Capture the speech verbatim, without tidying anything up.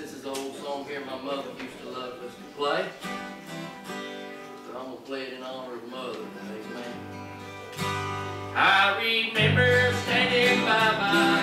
This is an old song here my mother used to love us to play. So I'm going to play it in honor of Mother. Amen. I remember standing by my